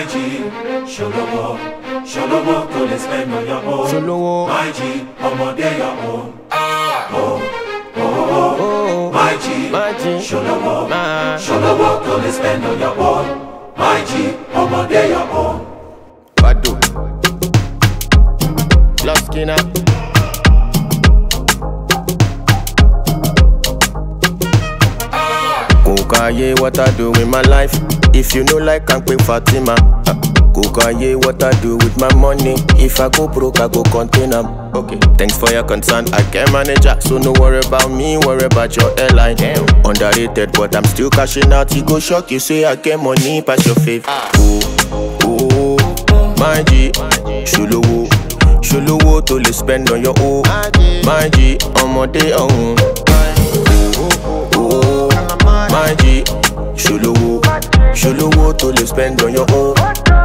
My G, show no more, don't expect on your own. My G, I'm on your own. My G, show no more, don't expect on your own. My G, I'm on your own. Badu, love skin up. Kanye, what I do with my life? If you know like I'm quick Fatima. Go Kanye, what I do with my money? If I go broke, I go contain them. Okay, thanks for your concern, I can manage that. So no worry about me, worry about your airline. Damn. Underrated, but I'm still cashing out. You go shock, you say I get money past your faith. Oh, oh, oh, my G, Shuluwo, Shuluwo to le spend on your own. My G, I'm on day own. My G, Sholowo to live spend on your own.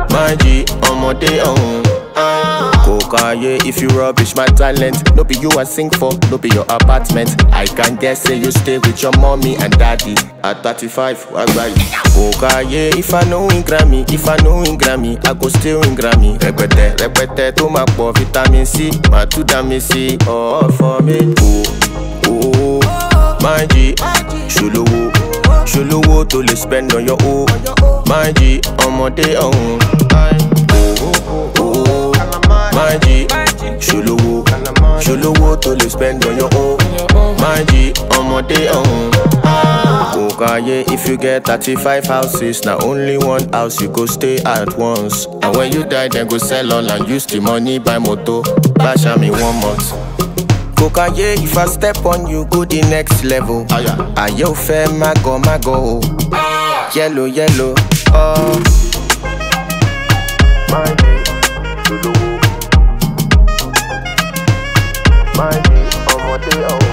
My G, I'm on day own. Kokaye, if you rubbish my talent, no be you I sing for, no be your apartment. I can guess say you stay with your mommy and daddy. At 35, why you? Kokaye, if I know in Grammy, if I know in Grammy, I go still in Grammy. Repete, repete, to my poor vitamin C, my two damn C, all for me. Oh, oh, oh, my G, Sholowo. Sholowo to le spend on your own. My G, I'm on day own. My G, Sholowo. Sholowo to le spend on your own. My G, I'm on day own. Kokaye, if you get 35 houses, now only one house you go stay at once. And when you die, then go sell all and use the money buy motor. Bash me 1 month. Kokaye, if I step on you, go the next level. Ayo, fair, my go, yellow, yellow, oh. My G, Sholowo. My G, I'm on day own.